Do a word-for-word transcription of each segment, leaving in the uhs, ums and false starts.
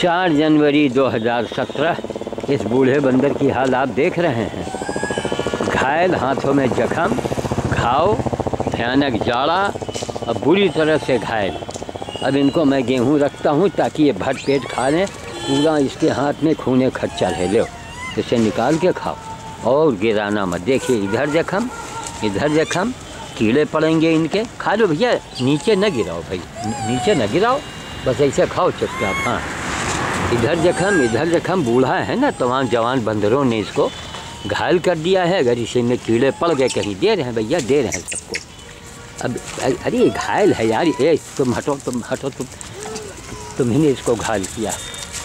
चार जनवरी दो हज़ार सत्रह। इस बूढ़े बंदर की हाल आप देख रहे हैं। घायल, हाथों में जख्म, घाव, भयानक जाड़ा, अब बुरी तरह से घायल। अब इनको मैं गेहूं रखता हूं ताकि ये भर पेट खा लें। पूरा इसके हाथ में खूने खर्चा ले लो, इसे निकाल के खाओ और गिराना मत। देखिए इधर जख्म, इधर जख्म, कीड़े पड़ेंगे इनके। खा लो भैया, नीचे न गिराओ भाई, नीचे न गिराओ, बस ऐसे खाओ चुपचाप। हाँ, इधर जख्म, इधर जख्म। बूढ़ा है ना, तमाम जवान बंदरों ने इसको घायल कर दिया है। अगर इसी में कीड़े पड़ गए कहीं, दे रहे हैं भैया, दे रहे हैं सबको। अब अरे घायल है यार ये, तुम हटो, तुम हटो, तुम तुम्ही ने इसको घायल किया,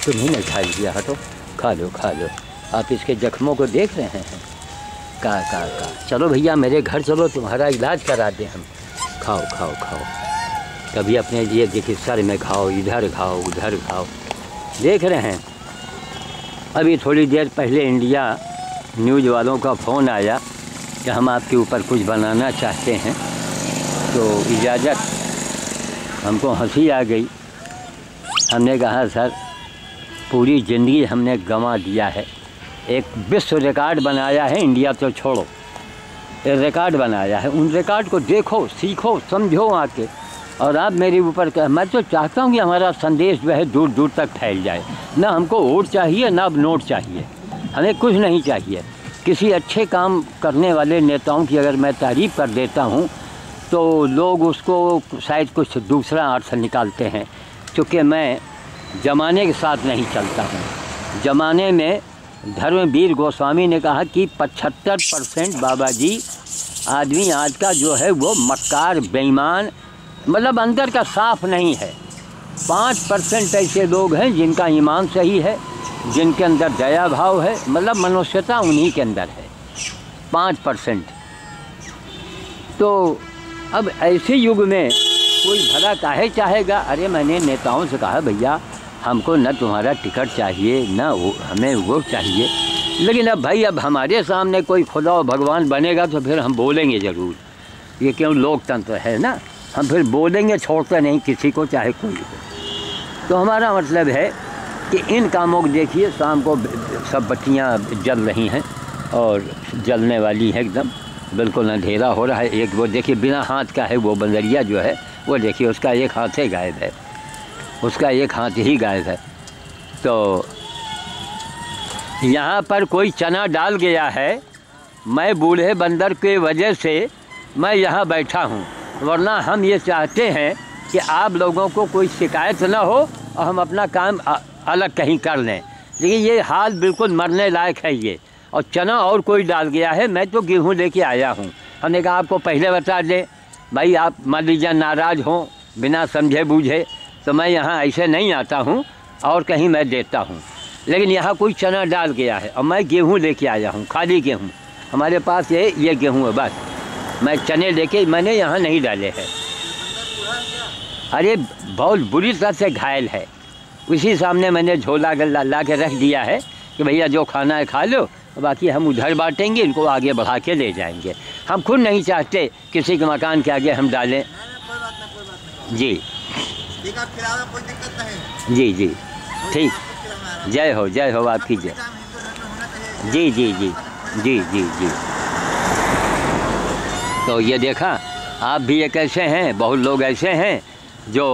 तुम्ही ने घायल किया, हटो। खा लो, खा लो। आप इसके जख्मों को देख रहे हैं। का का का चलो भैया मेरे घर चलो, तुम्हारा इलाज करा दें हम। खाओ खाओ खाओ। कभी अपने ये देखिए, सर में खाओ, इधर खाओ, उधर खाओ, देख रहे हैं। अभी थोड़ी देर पहले इंडिया न्यूज़ वालों का फ़ोन आया कि हम आपके ऊपर कुछ बनाना चाहते हैं, तो इजाज़त। हमको हंसी आ गई। हमने कहा सर पूरी ज़िंदगी हमने गंवा दिया है, एक विश्व रिकॉर्ड बनाया है, इंडिया तो छोड़ो, एक रिकॉर्ड बनाया है। उन रिकॉर्ड को देखो, सीखो, समझो आके, और आप मेरे ऊपर कह। मैं तो चाहता हूँ कि हमारा संदेश जो है दूर दूर तक फैल जाए। ना हमको वोट चाहिए, ना अब नोट चाहिए, हमें कुछ नहीं चाहिए। किसी अच्छे काम करने वाले नेताओं की अगर मैं तारीफ़ कर देता हूँ तो लोग उसको शायद कुछ दूसरा अर्थ निकालते हैं। क्योंकि मैं ज़माने के साथ नहीं चलता हूँ। ज़माने में धर्मवीर गोस्वामी ने कहा कि पचहत्तर परसेंट बाबा जी आदमी आज का जो है वो मक्कार, बेईमान, मतलब अंदर का साफ नहीं है। पाँच परसेंट ऐसे लोग हैं जिनका ईमान सही है, जिनके अंदर दया भाव है, मतलब मनुष्यता उन्हीं के अंदर है, पाँच परसेंट। तो अब ऐसे युग में कोई भला काहे चाहेगा। अरे मैंने नेताओं से कहा भैया हमको ना तुम्हारा टिकट चाहिए, ना वो, हमें वोट चाहिए। लेकिन अब भाई अब हमारे सामने कोई खुदा और भगवान बनेगा तो फिर हम बोलेंगे ज़रूर, ये क्यों लोकतंत्र है ना, हम फिर बोलेंगे, छोड़ते नहीं किसी को, चाहे कोई हो। तो हमारा मतलब है कि इन कामों को देखिए, शाम को सब बत्तियाँ जल रही हैं और जलने वाली हैं एकदम, बिल्कुल अंधेरा हो रहा है। एक वो देखिए बिना हाथ का है वो बंदरिया जो है, वो देखिए उसका एक हाथ ही गायब है, उसका एक हाथ ही गायब है। तो यहाँ पर कोई चना डाल गया है, मैं बूढ़े बंदर के वजह से मैं यहाँ बैठा हूँ, वरना हम ये चाहते हैं कि आप लोगों को कोई शिकायत ना हो और हम अपना काम अलग कहीं कर लें। लेकिन ये हाल बिल्कुल मरने लायक है ये। और चना और कोई डाल गया है, मैं तो गेहूं लेके आया हूं। हमने कहा आपको पहले बता दें भाई, आप मान लीजिए नाराज़ हों बिना समझे बूझे, तो मैं यहाँ ऐसे नहीं आता हूं और कहीं मैं देता हूं। लेकिन यहाँ कोई चना डाल गया है और मैं गेहूं लेके आया हूं, खाली गेहूं हमारे पास है, ये गेहूं है बस। मैं चने लेके मैंने यहाँ नहीं डाले हैं। अरे बहुत बुरी तरह से घायल है, उसी सामने मैंने झोला गल्ला ला के रख दिया है कि भैया जो खाना है खा लो, बाकी हम उधर बांटेंगे, इनको आगे बढ़ा के ले जाएंगे। हम खुद नहीं चाहते किसी के मकान के आगे हम डालें। जी जी जी ठीक, जय हो, जय हो, आपकी जय। जी जी जी जी जी जी तो ये देखा आप भी एक ऐसे हैं, बहुत लोग ऐसे हैं जो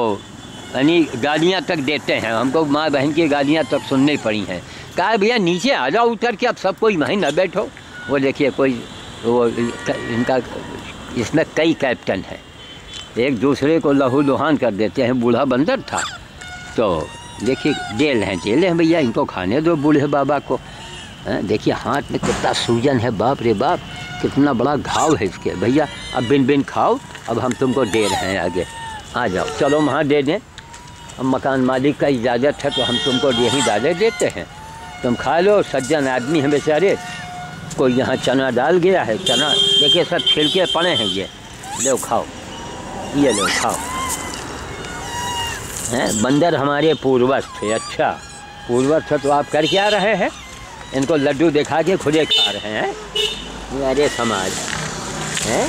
यानी गालियाँ तक देते हैं। हमको माँ बहन की गालियाँ तक सुननी पड़ी हैं। कहा भैया नीचे आ जाओ उतर के, अब सब कोई वहीं न बैठो। वो देखिए कोई वो इनका इसमें कई कैप्टन हैं, एक दूसरे को लहू लुहान कर देते हैं। बूढ़ा बंदर था तो देखिए जेल हैं, जेल हैं भैया, इनको खाने दो बूढ़े बाबा को। देखिए हाथ में कितना सूजन है, बाप रे बाप, कितना बड़ा घाव है इसके। भैया अब बिन बिन खाओ, अब हम तुमको दे रहे हैं, आगे आ जाओ, चलो वहाँ दे दें। अब मकान मालिक का इजाज़त है तो हम तुमको यही डाले देते हैं, तुम खा लो। सज्जन आदमी है बेचारे, कोई यहाँ चना डाल गया है, चना देखिए सब छिलके पड़े हैं, ये लो खाओ, ये लो खाओ। हैं बंदर हमारे पूर्वज थे, अच्छा पूर्वज थे तो आप कर क्या रहे हैं, इनको लड्डू दिखा के खुदे खा रहे हैं। अरे समाज हैं,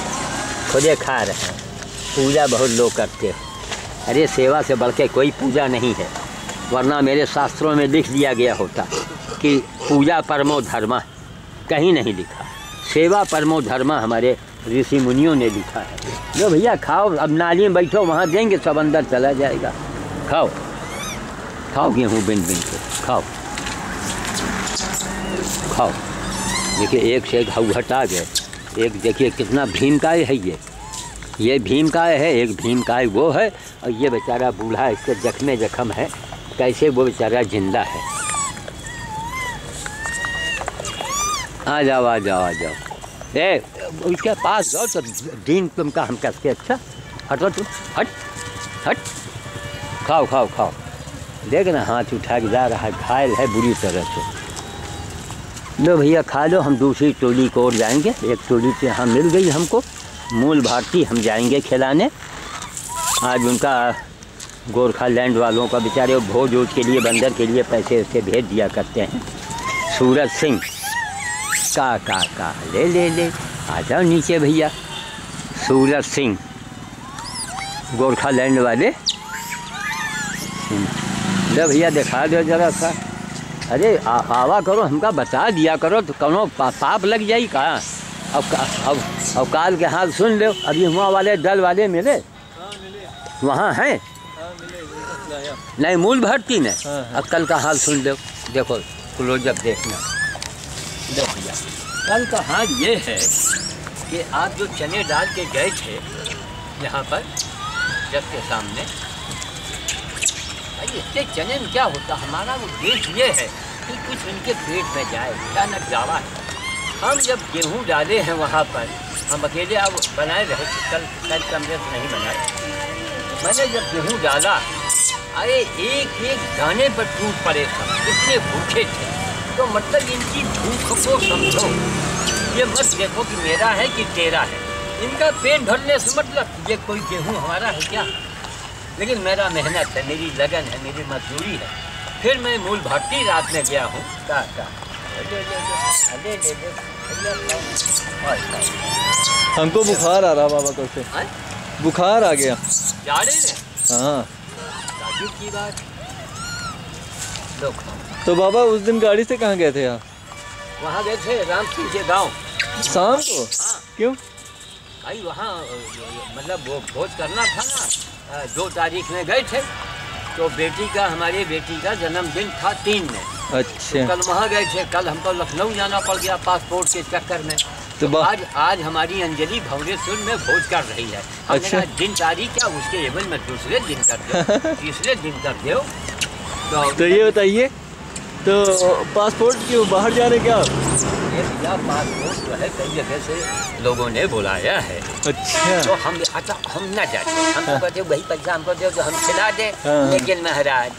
खुदे खा रहे हैं। पूजा बहुत लोग करते हो, अरे सेवा से बढ़ के कोई पूजा नहीं है। वरना मेरे शास्त्रों में लिख दिया गया होता कि पूजा परमो धर्मा, कहीं नहीं लिखा। सेवा परमो धर्मा हमारे ऋषि मुनियों ने लिखा है। जो भैया खाओ, अब नाली में बैठो, वहाँ देंगे, सब अंदर चला जाएगा। खाओ खाओ गेहूँ बिन बिन के खाओ खाओ। देखिए एक से एक हौहट आ गए। एक देखिए कितना भीमकाय है, ये ये भीमकाय है, एक भीमकाय वो है, और ये बेचारा बूढ़ा है, इसके जख्मे जख्म है, कैसे वो बेचारा जिंदा है। आ जाओ आ जाओ आ जाओ, ए उसके पास जाओ तो दीन तुम का हम कहते। अच्छा हटो तुम, हट हट, खाओ खाओ खाओ। देखना हाथ उठा के जा रहा है, घायल है बुरी तरह से। लो भैया खा लो, हम दूसरी टोली को और जाएंगे। एक टोली से यहाँ मिल गई हमको, मूल भारती, हम जाएंगे खिलाने। आज उनका गोरखालैंड वालों का बेचारे भोज वोज के लिए, बंदर के लिए पैसे उससे भेज दिया करते हैं। सूरज सिंह का का का ले ले ले, आ जाओ नीचे भैया। सूरज सिंह गोरखालैंड वाले, ले भैया दिखा दो जरा सा। अरे आ, आवा करो, हमका बता दिया करो तो कौनो पाप लग जाए। कहाँ अब अब अब काल के हाल सुन लो। अभी वहाँ वाले दल वाले मिले, वहाँ हैं नहीं मूल भर्ती ने। अब कल का हाल सुन लो, देखो क्लोजअप देखना। देखिए कल का हाल ये है कि आप जो चने डाल के गए थे यहाँ पर जग के सामने, भाई इसके चने में क्या होता। हमारा उद्देश्य ये है कि कुछ उनके पेट में जाए, क्या न जावा है। हम जब गेहूँ डाले हैं वहाँ पर, हम अकेले अब बनाए रहे, कल कल कमजोर नहीं बनाए। मैंने जब गेहूँ डाला, अरे एक एक दाने पर टूट पड़े सब, इतने भूखे थे। तो मतलब इनकी भूख को समझो, ये मत देखो कि मेरा है कि तेरा है। इनका पेट भरने से मतलब ये कोई गेहूँ हमारा है क्या। लेकिन मेरा मेहनत है, मेरी लगन है, मेरी मजदूरी है। फिर मैं मूल भारती रात में गया हूँ। का का हमको बुखार आ रहा बाबा, कल से बुखार आ गया। हाँ की बात। तो बाबा उस दिन गाड़ी से कहाँ गए थे आप? वहाँ गए थे राम सिंह के गाँव शाम को। हाँ। क्यों भाई वहाँ मतलब वो भोज करना था ना, दो तारीख में गए थे। तो बेटी का, हमारी बेटी का जन्मदिन था तीन में। अच्छा तो कल वहाँ गए थे। कल हमको लखनऊ जाना पड़ गया पासपोर्ट के चक्कर में। तो, तो आज आज हमारी अंजलि भवनेश्वर में भोज कर रही है। अच्छा दिन तारीख क्या उसके एवं में दूसरे दिन कर दो, तीसरे दिन कर दो। तो, तो ये बताइए तो पासपोर्ट क्यों बाहर जा रहे क्या आप? भैया पासपोर्ट जो है कई जगह से लोगों ने बुलाया है। अच्छा तो हम अच्छा हम ना जाते, हमको कहते वही पैसा हमको दे तो हम खिला दे। लेकिन महाराज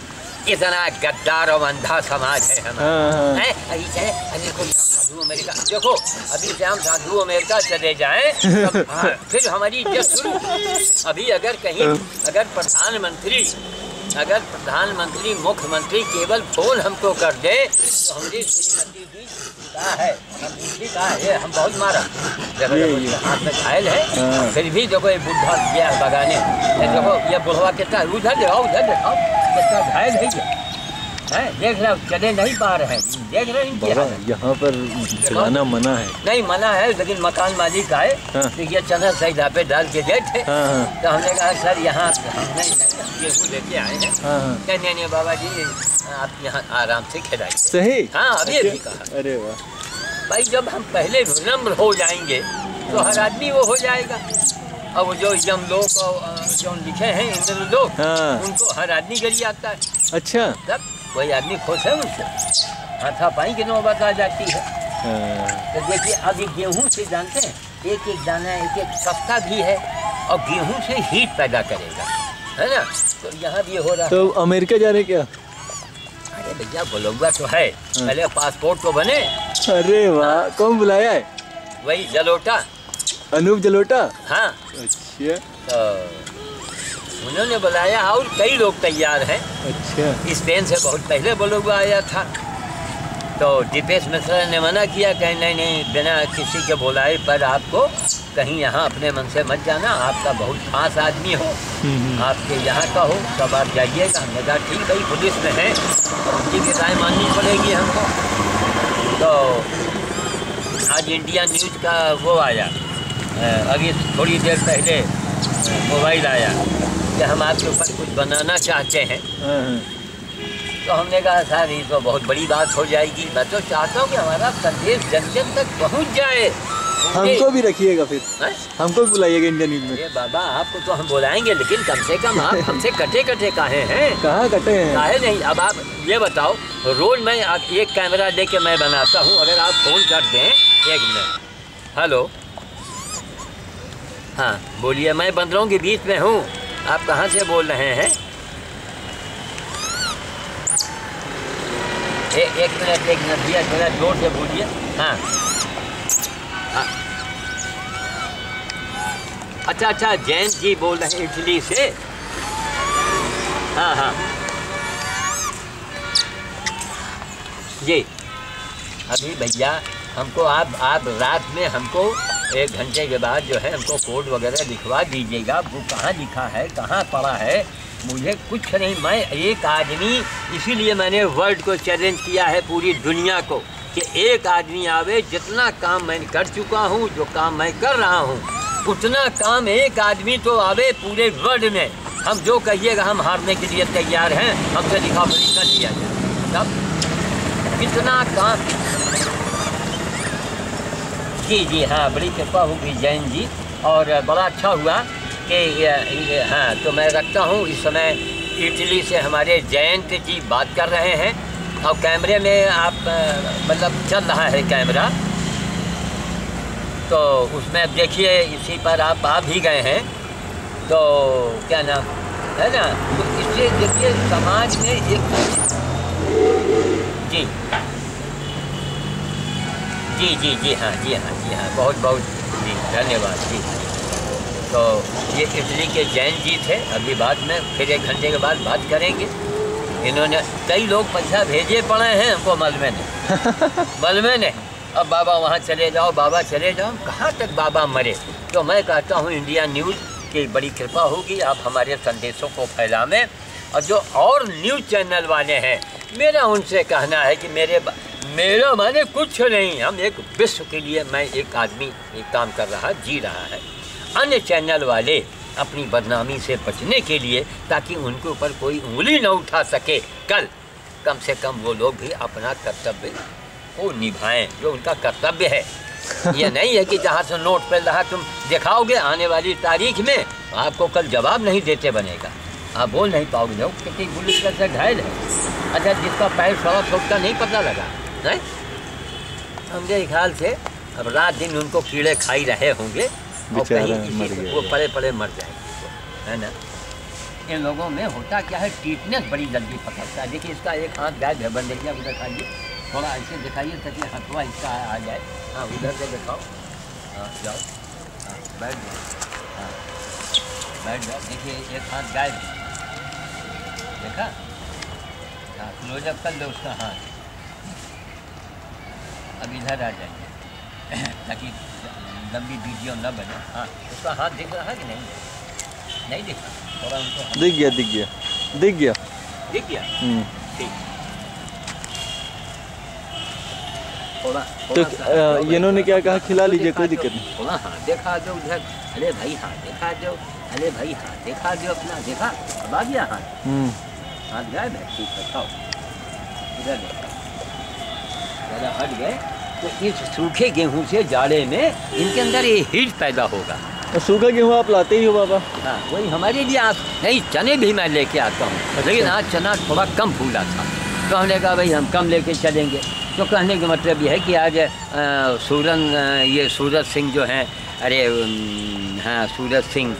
इतना गद्दार और अंधा समाज है हमारा। अभी चाहे साधु अमेरिका, देखो अभी से हम साधु अमेरिका चले जाएं तो फिर हमारी इज्जत शुरू। अभी अगर कहीं अगर प्रधानमंत्री अगर प्रधानमंत्री मुख्यमंत्री केवल फोन हमको कर दे तो हमारी कहा है, कहा है हम बहुत मारा। हाथ में घायल है फिर भी देखो ये बुढ़ा गया बगाने, देखो ये बुढ़वा कितना उधर दिखाओ उधर दिखाओ कितना घायल है ये है। देख रहे चले नहीं पा रहे हैं, देख रहे हैं यहाँ पर चलाना मना है, नहीं मना है। लेकिन मकान मालिक आए तो ये चना सही ढाबे डाल के गए थे। तो हमने कहा सर यहाँ गेहूँ लेके आए हैं। कहने नहीं बाबा जी आप यहाँ आराम से खिलाइए। सही हाँ अभी अभी कहा। अरे वाह भाई जब हम पहले विनम्र हो जाएंगे तो हर आदमी वो हो जाएगा। अब जो यम लोग जो लिखे हैं इंद्र लोग उनको हर आदमी गली आता है। अच्छा तब कोई आदमी खुश है उनसे, हाथा पाई की नौबत आ जाती है। तो देखिए अभी गेहूँ से जानते हैं एक एक दाना एक एक सस्ता भी है और गेहूँ से हीट पैदा करेगा है ना। तो यहाँ भी हो रहा है। तो अमेरिका जा रहे क्या? अरे भैया बोलौगा तो है, पहले पासपोर्ट तो बने। अरे वाह कौन बुलाया है? वही जलोटा, अनूप जलोटा। हाँ अच्छा तो उन्होंने बुलाया और कई लोग तैयार हैं। अच्छा स्पेन से बहुत पहले बोलौगा आया था तो दीपेश मिश्रा ने मना किया, कहीं नहीं नहीं बिना किसी के बुलाए पर आपको कहीं यहाँ अपने मन से मत जाना, आपका बहुत खास आदमी हो, आपके यहाँ का हो, तब आप जाइएगा। हमने कहा ठीक भाई, पुलिस में है, उनकी भी राय माननी पड़ेगी हमको। तो आज इंडिया न्यूज़ का वो आया, अभी थोड़ी देर पहले मोबाइल आया कि हम आपके ऊपर कुछ बनाना चाहते हैं। तो हमने कहा साहब ये तो बहुत बड़ी बात हो जाएगी, मैं तो चाहता हूँ कि हमारा संदेश जन जन तक पहुँच जाए। हमको भी रखिएगा फिर है? हमको भी बुलाइएगा इंडियन न्यूज में। अरे बाबा आपको तो हम बुलाएंगे, लेकिन कम से कम आप हमसे कटे कटे काहे हैं? कहाँ कटे हैं? काहे नहीं। अब आप ये बताओ, रोज मैं एक कैमरा दे के मैं बनाता हूँ, अगर आप फोन कर दें एक मिनट। हेलो, हाँ बोलिए, मैं बंदरों के बीच में हूँ, आप कहाँ से बोल रहे हैं? ए, एक मिनट एक मिनट भैया, थोड़ा जोर से बोलिए। हाँ अच्छा अच्छा, जैन जी बोल रहे हैं इटली से। हाँ हाँ जी, अभी भैया हमको आप आप रात में हमको एक घंटे के बाद जो है हमको कोड वगैरह दिखवा दीजिएगा। वो कहाँ लिखा है, कहाँ पड़ा है, मुझे कुछ नहीं। मैं एक आदमी, इसीलिए मैंने वर्ल्ड को चैलेंज किया है, पूरी दुनिया को, कि एक आदमी आवे। जितना काम मैं कर चुका हूँ, जो काम मैं कर रहा हूँ, उतना काम एक आदमी तो आवे पूरे वर्ल्ड में। हम जो कहिएगा हम हारने के लिए तैयार हैं, हमसे लिखा परीक्षा लिया जाए। तब कितना काम। जी जी हाँ, बड़ी कृपा होगी जैन जी, और बड़ा अच्छा हुआ कि हाँ। तो मैं रखता हूँ, इस समय इटली से हमारे जयंत जी बात कर रहे हैं, और कैमरे में आप मतलब चल रहा है कैमरा, तो उसमें अब देखिए इसी पर आप आ भी गए हैं, तो क्या नाम है ना। तो इसलिए देखिए समाज में एक जी जी जी जी हाँ जी हाँ जी हाँ बहुत बहुत जी धन्यवाद जी। तो ये इटली के जैन जी थे। अभी बाद में फिर एक घंटे के बाद बात करेंगे। इन्होंने कई लोग पैसा भेजे पड़े हैं हमको, मलबे ने मलबे ने अब बाबा वहाँ चले जाओ, बाबा चले जाओ, कहाँ तक बाबा मरे। तो मैं कहता हूँ इंडिया न्यूज़ की बड़ी कृपा होगी, आप हमारे संदेशों को फैलावें। और जो और न्यूज़ चैनल वाले हैं, मेरा उनसे कहना है कि मेरे मेरा माने कुछ नहीं, हम एक विश्व के लिए, मैं एक आदमी एक काम कर रहा जी रहा है। अन्य चैनल वाले अपनी बदनामी से बचने के लिए, ताकि उनके ऊपर कोई उंगली न उठा सके कल, कम से कम वो लोग भी अपना कर्तव्य को निभाएं जो उनका कर्तव्य है। ये नहीं है कि जहाँ से नोट पर रहा तुम दिखाओगे, आने वाली तारीख में आपको कल जवाब नहीं देते बनेगा, आप बोल नहीं पाओगे, लोग क्योंकि गुल्ली का घायल है। अच्छा, जिसका पैर सवा छोटता नहीं पता लगा है, हमके ख्याल से अब रात दिन उनको कीड़े खाई रहे होंगे, और कहीं वो पड़े पड़े मर जाएंगे, है ना। इन लोगों में होता क्या है, टीटनेस बड़ी जल्दी पकड़ता है। देखिए इसका एक हाथ गायब है, बंदेलिया उधर खाइए, थोड़ा ऐसे दिखाइए ताकि हथवा इसका आ जाए। हाँ उधर से दिखाओ, हाँ जाओ, हाँ बैठ जाओ, हाँ बैठ जाओ। देखिए एक हाथ गायब है, देखा, हाँ क्लोजअप कर दो उसका हाथ। अब इधर आ जाइए ताकि लंबी वीडियो न बने। हाँ उसका हाथ दिख रहा है कि नहीं? नहीं दिख रहा, थोड़ा उनको दिख गया दिख गया दिख गया दिख गया ठीक। थोड़ा तो इन्होंने क्या कहा, खिला लीजिए, कोई दिक्कत नहीं। थोड़ा हाँ देखा जो उधर, अरे भाई हाँ देखा जो, अरे भाई हाँ देखा जो अपना देखा। अब आ गया हाथ, हाथ गायब है, ठीक है खाओ। इधर ज़्यादा हट गए तो इस सूखे गेहूं से जाड़े में इनके अंदर ये हीट पैदा होगा। तो सूखा गेहूं आप लाते ही हो बाबा? हाँ वही हमारे लिए आप नहीं, चने भी मैं लेके आता हूँ, लेकिन अच्छा। आज चना थोड़ा कम फूला था, तो हमने कहा भाई हम कम लेके चलेंगे। तो कहने का मतलब यह है कि आज सूरन ये सूरज सिंह जो हैं, अरे हाँ सूरज सिंह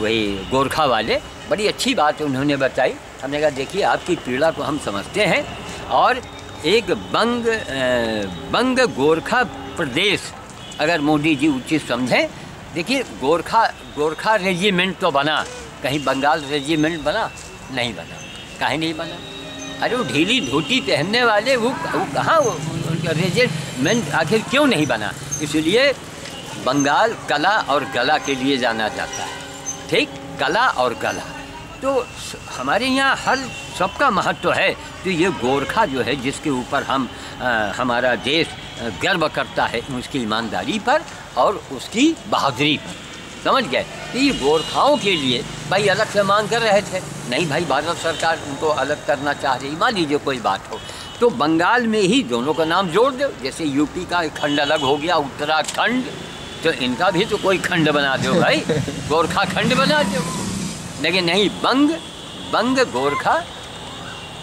वही गोरखा वाले, बड़ी अच्छी बात उन्होंने बताई। हमने कहा देखिए आपकी पीड़ा को हम समझते हैं, और एक बंग बंग गोरखा प्रदेश अगर मोदी जी उचित समझें। देखिए गोरखा गोरखा रेजिमेंट तो बना, कहीं बंगाल रेजिमेंट बना नहीं बना, कहीं नहीं बना। अरे वो ढीली धोती पहनने वाले वो वो कहाँ, उनका रेजिमेंट आखिर क्यों नहीं बना? इसलिए बंगाल कला और गला के लिए जाना जाता है, ठीक, कला और गला। तो हमारे यहाँ हर सबका महत्व है। तो ये गोरखा जो है जिसके ऊपर हम आ, हमारा देश गर्व करता है उसकी ईमानदारी पर और उसकी बहादुरी पर, समझ गए। तो ये गोरखाओं के लिए भाई अलग से मांग कर रहे थे, नहीं भाई भारत सरकार उनको अलग करना चाह रही, मान लीजिए कोई बात हो, तो बंगाल में ही दोनों का नाम जोड़ दो। जैसे यूपी का खंड अलग हो गया, उत्तराखंड, तो इनका भी तो कोई खंड बना दो भाई, गोरखा खंड बना दो। लेकिन नहीं, बंग बंग गोरखा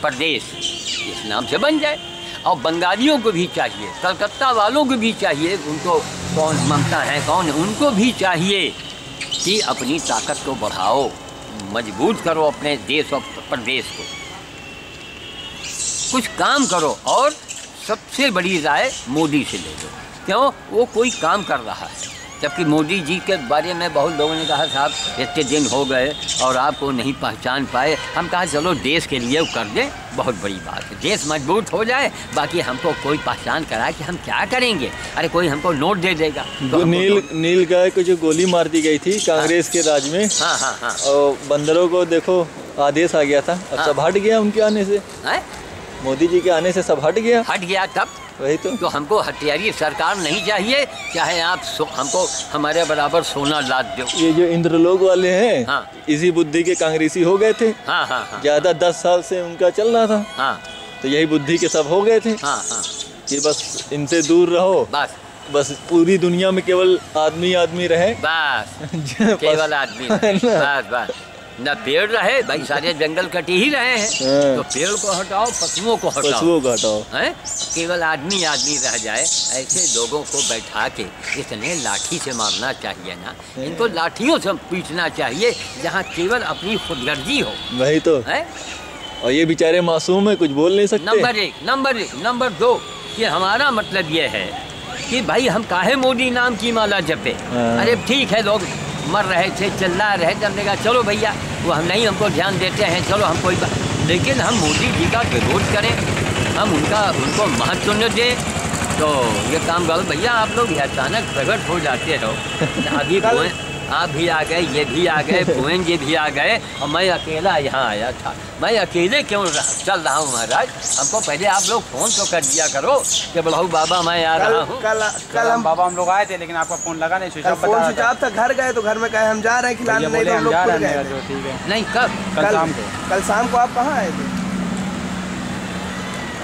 प्रदेश इस नाम से बन जाए। और बंगालियों को भी चाहिए, कलकत्ता वालों को भी चाहिए, उनको कौन ममता है कौन, उनको भी चाहिए कि अपनी ताकत को बढ़ाओ, मजबूत करो अपने देश और प्रदेश को, कुछ काम करो। और सबसे बड़ी राय मोदी से ले लो, क्यों वो कोई काम कर रहा है। जबकि मोदी जी के बारे में बहुत लोगों ने कहा साहब इतने दिन हो गए और आपको नहीं पहचान पाए, हम कहा चलो देश के लिए कर दें, बहुत बड़ी बात है, देश मजबूत हो जाए। बाकी हमको कोई पहचान कराए कि हम क्या करेंगे, अरे कोई हमको नोट दे देगा। तो नील नील गाय को जो गोली मार दी गई थी कांग्रेस के राज में, हाँ हाँ हाँ, और बंदरों को देखो आदेश आ गया था, अब सब हट गया उनके आने से, मोदी जी के आने से सब हट गया, हट गया तब वही। तो तो हमको हथियारी सरकार नहीं चाहिए, चाहे आप हमको हमारे बराबर सोना लाद दो। ये जो इंद्रलोक वाले हैं, हाँ, इसी बुद्धि के कांग्रेसी हो गए थे, हाँ हाँ हाँ, ज्यादा दस साल से उनका चल रहा था, हाँ, तो यही बुद्धि के सब हो गए थे, हाँ हाँ, ये बस इनसे दूर रहो, बस बस पूरी दुनिया में केवल आदमी आदमी रहे, बस केवल आदमी बस बस ना, पेड़ रहे भाई, सारे जंगल कटे ही रहे हैं, तो पेड़ को हटाओ, पशुओं को हटाओ, पशुओं को हटाओ, हैं, केवल आदमी आदमी रह जाए। ऐसे लोगों को बैठा के इतने लाठी से मारना चाहिए ना, इनको लाठियों से पीटना चाहिए, जहाँ केवल अपनी खुदगर्जी हो, वही तो है। और ये बेचारे मासूम है, कुछ बोल नहीं सकते। नंबर एक, नंबर एक, नंबर दो कि हमारा मतलब ये है कि भाई हम काहे मोदी नाम की माला जपे। अरे ठीक है, लोग मर रहे थे, चिल्ला रहे थे, हमने कहा चलो भैया वो हम नहीं, हमको ध्यान देते हैं, चलो हम कोई बात, लेकिन हम मोदी जी का विरोध करें, हम उनका उनको महत्व न दें, तो ये काम गलत। भैया आप लोग अचानक प्रकट हो जाते हो, अभी आप भी आ गए, ये भी आ गए, भुवन जी भी आ गए, और मैं अकेला यहाँ आया था, मैं अकेले क्यों रहा, चल रहा हूँ महाराज। हमको पहले आप लोग फ़ोन तो कर दिया करो कि बड़ाऊ बाबा मैं आ रहा हूँ। कल कल हम बाबा हम लोग आए थे, लेकिन आपका फ़ोन लगा नहीं, स्विच ऑफ था, घर गए तो घर में कहे हम जा रहे हैं खिलाने, नहीं कब, कल शाम को, कल शाम को आप कहाँ आए थे?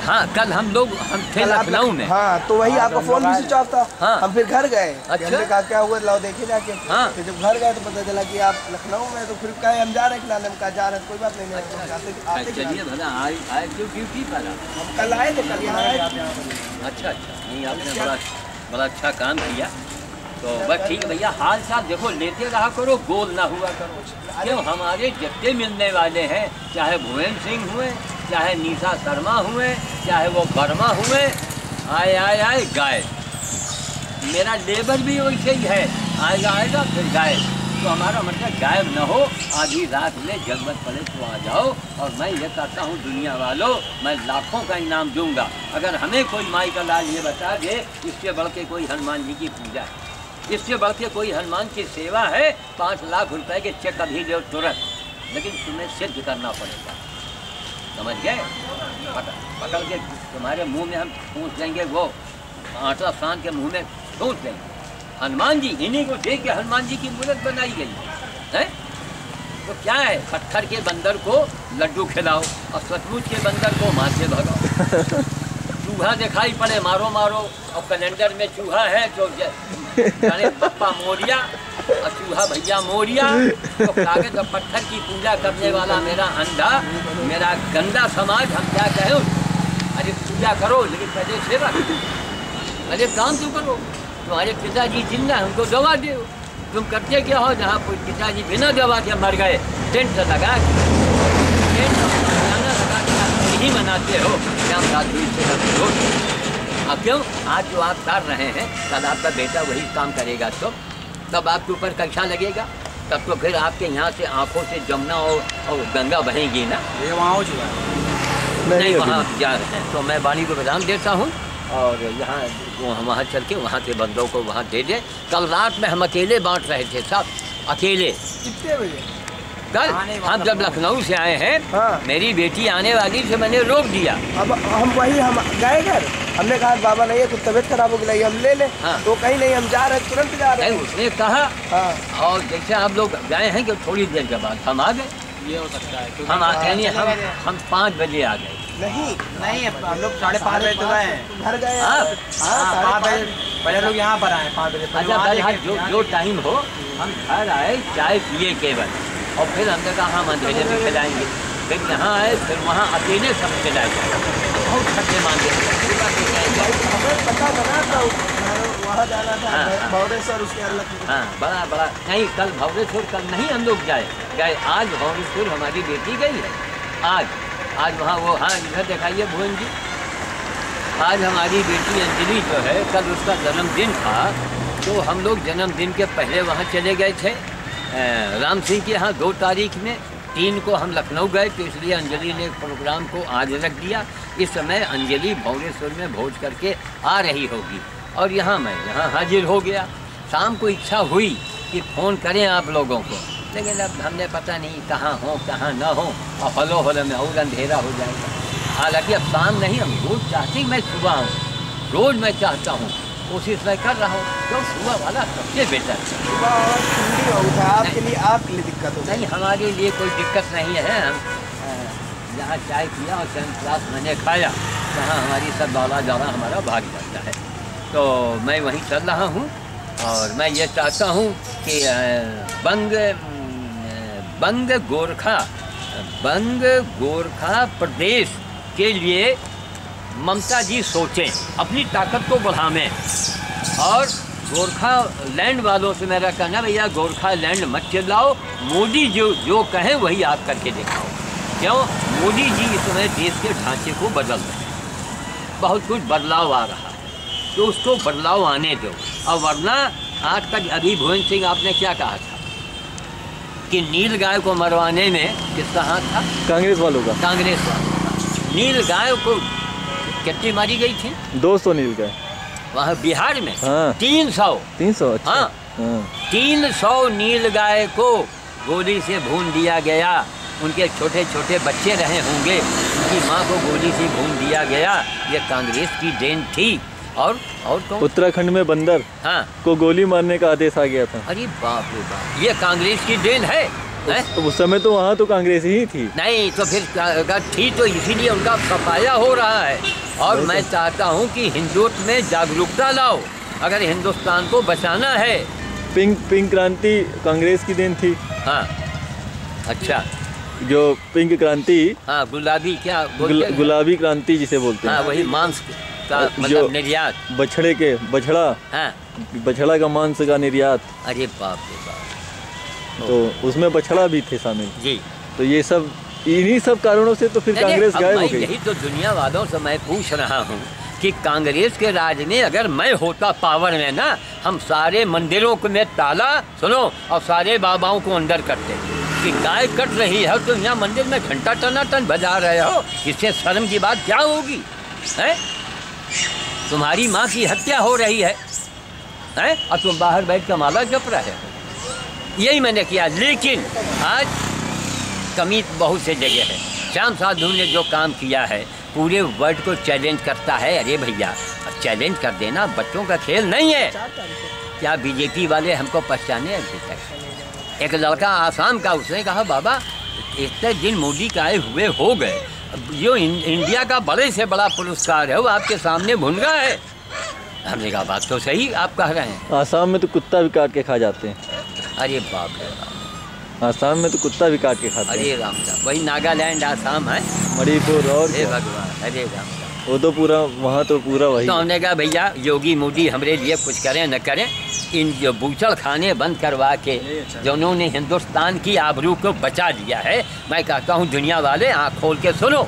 हाँ कल हम लोग हम थे लखनऊ में, हाँ, तो वही आपका फोन भी स्विच ऑफ था, हाँ, हम फिर घर गए, अच्छा कहा क्या हुआ लाओ देखे जाके, हाँ, फिर जब घर गए तो पता चला कि आप लखनऊ में, तो फिर कहे हम जा रहे हैं लालम का, जा रहे हैं, कोई बात नहीं, नहीं चलिए भला आए आए क्यों ड्यूटी पर, हम कल आए थे, कल यहाँ आए। अच्छा अच्छा, नहीं आपने बड़ा बड़ा अच्छा काम किया, तो बस ठीक है भैया, हाल साल देखो लेते रहा करो, गोल ना हुआ करो। क्यों हमारे जितने मिलने वाले हैं, चाहे भुवन सिंह हुए, चाहे निशा शर्मा हुए, चाहे वो वर्मा हुए, आए आए आए गाय, मेरा लेबर भी वैसे ही है, आएगा आएगा फिर गाय, तो हमारा मतलब गायब ना हो, आधी रात में जरूरत पड़े तो आ जाओ। और मैं ये कहता हूँ दुनिया वालों, मैं लाखों का इनाम दूंगा अगर हमें कोई माई का लाल ये बता दे, इससे बढ़ के कोई हनुमान जी की पूजा है, इससे बढ़ के कोई हनुमान की सेवा है। पाँच लाख रुपए के चेक अभी दो तुरंत, लेकिन तुम्हें सिद्ध करना पड़ेगा, समझ गए। पकड़ के तुम्हारे मुंह में हम पूछ लेंगे, वो आटा सान के मुंह में पूछ लेंगे। हनुमान जी इन्हीं को देख के हनुमान जी की मूर्ति बनाई गई है, तो क्या है, पत्थर के बंदर को लड्डू खिलाओ और सचमुच के बंदर को मार के भगाओ। चूहा दिखाई पड़े मारो मारो, और कैलेंडर में चूहा है जो पप्पा मोरिया और चूहा भैया मोरिया, तो कागज और पत्थर की पूजा करने वाला मेरा अंधा, मेरा गंदा समाज, हम क्या कहें। अरे पूजा करो, लेकिन पहले सेवा करो, अरे काम तो करो। तुम्हारे पिताजी जिंदा है, उनको दवा दे, तुम करते क्या हो, जहाँ पिताजी बिना दवा के मर गए, टेंट लगा टेंट लगा नहीं मनाते हो, क्या रात। अब क्यों आज जो आप कर रहे हैं, कल आपका बेटा वही काम करेगा, तो तब आपके ऊपर कक्षा लगेगा, तब तो फिर आपके यहाँ से आंखों से जमुना और, और गंगा बहेंगी ना। ये वहाँ हो चुका है, नहीं वहाँ जा रहे हैं, तो मैं वाणी को बधाई देता हूँ और यहाँ वहाँ चल के वहाँ के बंदों को वहाँ दे दें। कल रात में हम अकेले बांट रहे थे साहब, अकेले। कितने बजे? कल हम जब लखनऊ से आए हैं, हाँ। मेरी बेटी आने वाली से मैंने रोक दिया। अब हम वही हम गए घर, हमने कहा बाबा नहीं है कुछ तबीयत खराब हो गई हम ले ले, हाँ। तो कहीं नहीं हम जा रहे तुरंत जा रहे हैं उसने कहा, हाँ। और जैसे हम लोग गए हैं कि थोड़ी देर के बाद हम आ गए। ये हो सकता है हम आते हम हम पाँच बजे आ गए। नहीं नहीं हम लोग साढ़े पाँच बजे तो गए घर गए पहले लोग यहाँ पर आए पाँच बजे। अच्छा जो जो टाइम हो हम घर आए चाय पिए केवल, और फिर हमने कहा हम अंधेरे में खिलाएंगे, फिर यहाँ आए फिर वहाँ अकेले सब खिलाए। बहुत खर्चे मांगे हाँ बड़ा बड़ा नहीं कल भवरेश्वर कल नहीं हम लोग जाए गए आज भवरेश्वर हमारी बेटी गई है आज आज वहाँ वो हाँ इधर दिखाइए भुवन जी। आज हमारी बेटी अंजलि जो है कल उसका जन्मदिन था, तो हम लोग जन्मदिन के पहले वहाँ चले गए थे राम सिंह के यहाँ दो तारीख में, तीन को हम लखनऊ गए, तो इसलिए अंजलि ने प्रोग्राम को आज रख दिया। इस समय अंजलि भुवनेश्वर में भोज करके आ रही होगी, और यहाँ मैं यहाँ हाजिर हो गया। शाम को इच्छा हुई कि फ़ोन करें आप लोगों को, लेकिन अब हमने पता नहीं कहाँ हों कहाँ ना हों, और हलो हलो में और अंधेरा हो जाएगा। हालाँकि अब शाम नहीं, हम रोज़ चाहती मैं सुबह हूँ, रोज़ मैं चाहता हूँ कोशिश मैं कर रहा हूँ, तो सुबह वाला सबसे बेहतर सुबह और ठंडी होगा आपके लिए। आपके लिए दिक्कत हो नहीं, हमारे लिए कोई दिक्कत नहीं है। हम यहाँ चाय पिया और चंद क्लास मैंने खाया, वहाँ हमारी सब दौला जाना हमारा भाग जाता है, तो मैं वहीं चल रहा हूँ। और मैं ये चाहता हूँ कि बंग बंग गोरखा बंग गोरखा प्रदेश के लिए ममता जी सोचें, अपनी ताकत को बढ़ावें। और गोरखा लैंड वालों से मेरा कहना, भैया गोरखा लैंड मत चिल्लाओ, मोदी जो जो कहें वही आप करके दिखाओ। क्यों? मोदी जी इस समय देश के ढांचे को बदल रहे हैं, बहुत कुछ बदलाव आ रहा है, तो उसको बदलाव आने दो। और वरना आज तक अभी भुवन सिंह आपने क्या कहा था कि नील गाय को मरवाने में किसका हाथ था? कांग्रेस वालों का। कांग्रेस वालों का। नील गाय को कितनी मारी गई थी? दो सौ नील गाय वहाँ बिहार में, हाँ। तीन सौ तीन सौ अच्छा। हाँ, हाँ। तीन सौ नील गाय को गोली से भून दिया गया। उनके छोटे छोटे बच्चे रहे होंगे, उनकी माँ को गोली से भून दिया गया। ये कांग्रेस की देन थी। और और कौन? उत्तराखंड में बंदर हाँ को गोली मारने का आदेश आ गया था। अरे बाप रे बाप, ये कांग्रेस की देन है। तो उस समय तो वहाँ तो कांग्रेस ही थी। नहीं तो फिर अगर थी तो इसीलिए उनका सफाया हो रहा है। और मैं चाहता हूँ कि हिंदुत्व में जागरूकता लाओ अगर हिंदुस्तान को बचाना है। पिंक पिंक क्रांति कांग्रेस की देन थी। हाँ अच्छा, जो पिंक क्रांति हाँ गुलाबी क्या गुला, गुलाबी क्रांति जिसे बोलते हैं हाँ, वही मांस का मतलब निर्यात, बछड़े के बछड़ा हाँ बछड़ा का मांस का निर्यात। अरे बाप रे बाप, तो उसमें बछड़ा भी थे शामिल जी। तो ये सब इन्हीं सब कारणों से तो फिर कांग्रेस गायब हो गई। यही तो दुनिया वालों से मैं पूछ रहा हूँ कि कांग्रेस के राज में अगर मैं होता पावर में ना, हम सारे मंदिरों को में ताला सुनो और सारे बाबाओं को अंदर करते कि गाय कट रही है तो यहाँ मंदिर में घंटा टनाटन बजा रहे हो, इससे शर्म की बात क्या होगी है? तुम्हारी माँ की हत्या हो रही है, है? और तुम बाहर बैठ कर माला जप रहे हो। यही मैंने किया। लेकिन आज कमी बहुत से जगह है। श्याम साधु ने जो काम किया है पूरे वर्ल्ड को चैलेंज करता है। अरे भैया चैलेंज कर देना बच्चों का खेल नहीं है। क्या बीजेपी वाले हमको पहचाने? अभी तक एक लड़का आसाम का, उसने कहा बाबा इतने दिन मोदी का आए हुए हो गए, जो इंडिया का बड़े से बड़ा पुरस्कार है वो आपके सामने भुनगा है। हमने कहा बात तो सही आप कह रहे हैं। आसाम में तो कुत्ता भी काट के खा जाते हैं। अरे बाप रे बाप, आसाम में तो कुत्ता भी काट के खाता है। अरे राम साहब, वही नागालैंड आसाम है, मणिपुर और हे भगवान। अरे राम साहब, वो तो पूरा वहाँ तो पूरा वही। तो हमने कहा भैया योगी मोदी हमारे लिए कुछ करें न करें, इन जो बूचड़ खाने बंद करवा के जो उन्होंने हिंदुस्तान की आबरू को बचा दिया है, मैं कहता हूँ दुनिया वाले आँख खोल के सुनो।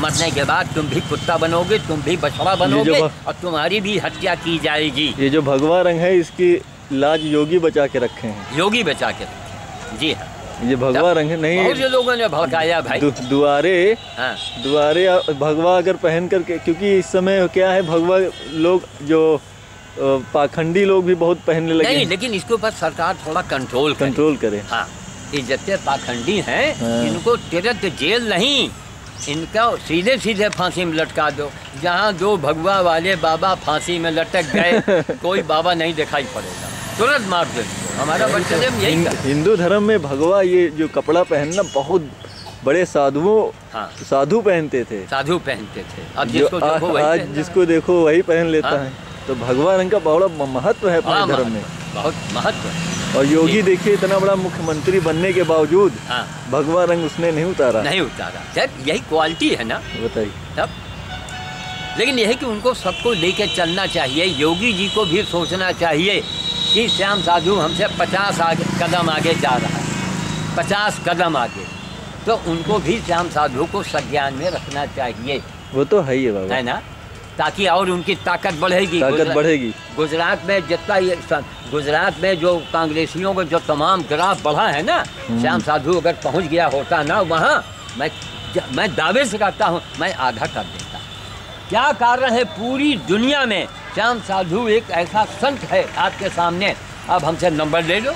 मरने के बाद तुम भी कुत्ता बनोगे, तुम भी बछड़ा बनोगे और तुम्हारी भी हत्या की जाएगी। ये जो भगवा रंग है इसकी लाज योगी बचा के रखे हैं। योगी बचा के रखे जी हाँ। ये भगवा रंग है नहीं, बहुत से लोगों ने भड़काया भाई। दु, दुआरे हाँ। दुआरे भगवा अगर पहन करके, क्योंकि इस समय क्या है भगवा लोग जो पाखंडी लोग भी बहुत पहनने लगे हैं। लेकिन इसके ऊपर सरकार थोड़ा कंट्रोल कंट्रोल करे, करे। हाँ, ये जितने पाखंडी हैं हाँ। इनको तुरंत जेल नहीं, इनका सीधे सीधे फांसी में लटका दो। जहाँ दो भगवा वाले बाबा फांसी में लटक गए कोई बाबा नहीं दिखाई पड़ेगा, तुरंत मार दे। हमारा वंशजम यही है। हिंदू धर्म में भगवा ये जो कपड़ा पहनना बहुत बड़े साधुओं हाँ। साधु पहनते थे, साधु पहनते थे। अब जिसको आ, देखो वही, आज जिसको देखो वही पहन लेता हाँ। है। तो भगवा रंग का बड़ा महत्व है अपने धर्म में, बहुत महत्व। और योगी देखिए इतना बड़ा मुख्यमंत्री बनने के बावजूद हाँ। भगवा रंग उसने नहीं उतारा, नहीं उतारा। जब यही क्वालिटी है ना, बताइए तब। लेकिन यही कि उनको सबको लेके चलना चाहिए। योगी जी को भी सोचना चाहिए कि श्याम साधु हमसे पचास आगे कदम आगे जा रहा है, पचास कदम आगे। तो उनको भी श्याम साधु को संज्ञान में रखना चाहिए। वो तो है ही बाबा, है ना, ताकि और उनकी ताकत बढ़ेगी, ताकत बढ़ेगी। गुजरात में जितना ये गुजरात में जो कांग्रेसियों का जो तमाम ग्राफ बढ़ा है ना, श्याम साधु अगर पहुँच गया होता ना वहाँ, मैं मैं दावे से कहता हूँ मैं आधा कर देता। क्या कारण है पूरी दुनिया में श्याम साधु एक ऐसा संत है आपके सामने, अब हमसे नंबर ले लो।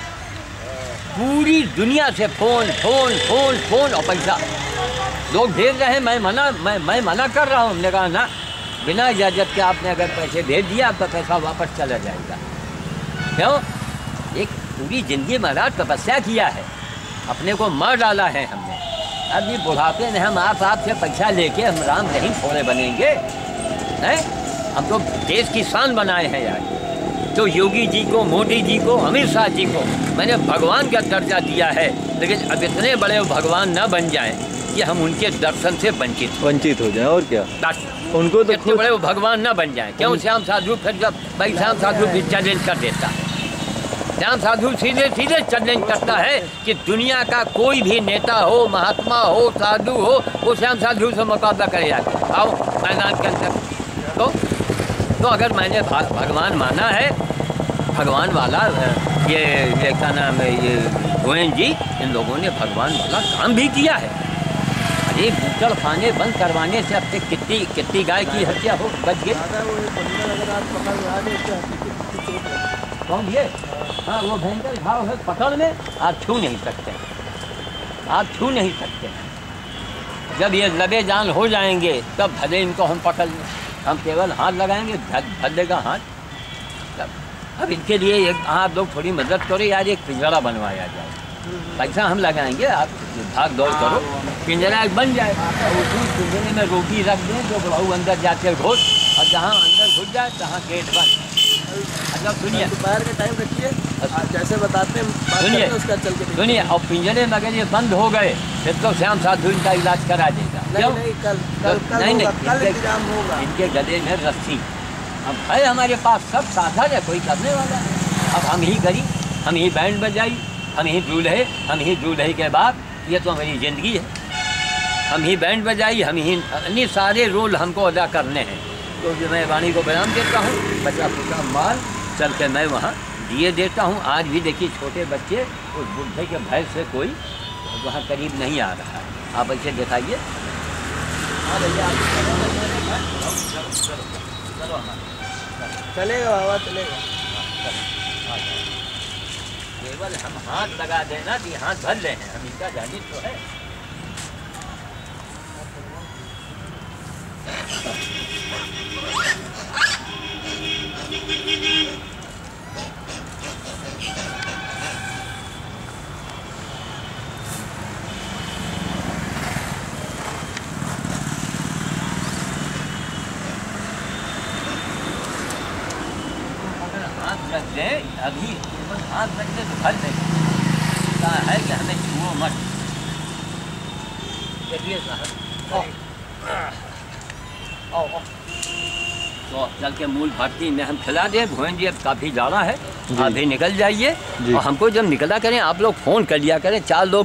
पूरी दुनिया से फोन फोन फोन फोन और पैसा लोग भेज रहे हैं। मैं मना मैं मैं मना कर रहा हूँ, हमने कहा ना बिना इजाज़त के आपने अगर पैसे भेज दिया आपका पैसा वापस चला जाएगा। क्यों? एक पूरी ज़िंदगी महाराज तपस्या किया है, अपने को मर डाला है हमने। अब ये बुढ़ापे में हम आप आपसे पैसा लेके हम राम नहीं थोड़े बनेंगे नहीं, हम तो देश की शान बनाए हैं यार। तो योगी जी को, मोदी जी को, अमित शाह जी को मैंने भगवान का दर्जा दिया है, लेकिन अब इतने बड़े भगवान ना बन जाएं कि हम उनके दर्शन से वंचित वंचित हो जाएं। और क्या उनको तो इतने बड़े भगवान ना बन जाएं। क्यों? श्याम साधु फिर जब भाई श्याम साधु भी चैलेंज कर देता है। श्याम साधु सीधे सीधे चैलेंज करता है कि दुनिया का कोई भी नेता हो, महात्मा हो, साधु हो, वो श्याम साधु से मुकाबला करे जाते आओ मैदान के अंदर। तो तो अगर मैंने भगवान माना है, भगवान वाला ये ये क्या नाम है ये गोयन जी, इन लोगों ने भगवान वाला काम भी किया है। अरे बूचड़ खाने बंद करवाने से अब तक कितनी कितनी गाय की हत्या हो बच गई। कौन ये? हाँ, वो भयंकर घाव है पकड़ में, आप छू नहीं सकते, आप छू नहीं सकते। जब ये लबे जान हो जाएंगे तब भले इनको हम पकड़ लें, हम केवल हाथ लगाएंगे, भद्देगा हाथ। तब अब इनके लिए एक आप लोग थोड़ी मदद करो यार, एक पिंजरा बनवाया जाए। पैसा हम लगाएंगे, आप भाग दौड़ करो, पिंजरा एक बन जाए, उसी पिंजरे में रोगी रख दें जो बहू अंदर जाके घुस, और जहाँ अंदर घुस जाए तहाँ गेट बंद। अच्छा सुनिए, दोपहर के टाइम रखिए, जैसे बताते हैं सुनिए, उसका चल के सुनिए। और पिंजरे में अगर ये बंद हो गए फिर तो श्याम साधु इनका इलाज करा देगा। नहीं नहीं, कल, कल, कल नहीं होगा, नहीं होगा। इनके गले में रस्सी, अब भाई हमारे पास सब साधन है, कोई करने वाला है। अब हम ही करी, हम ही बैंड बजाई, हम ही दूल्हे, हम ही दूल्हे के बाद, ये तो हमारी ज़िंदगी है। हम ही बैंड बजाई, हम ही अन्य सारे रोल हमको अदा करने हैं। तो जो मैं वाणी को बयान देता हूँ, बचा खुशा माल चल के मैं वहाँ दिए देता हूँ। आज भी देखिए छोटे बच्चे उस बुढ़े के भय से कोई वहाँ करीब नहीं आ रहा है। आप ऐसे दिखाइए। चलेगा बाबा, चलेगा, केवल हम हाथ लगा देना कि हाथ भर ले हैं हम, इनका जानी तो है। अभी हाथ लगने तो फल नहीं है कि हमें छुओ मत। साहब तो चल के मूल भर्ती में हम खिला दें। भुवन जी अब काफ़ी ज़्यादा है, आप भी निकल जाइए, और हमको जब निकला करें आप लोग फ़ोन कर लिया करें। चार लोग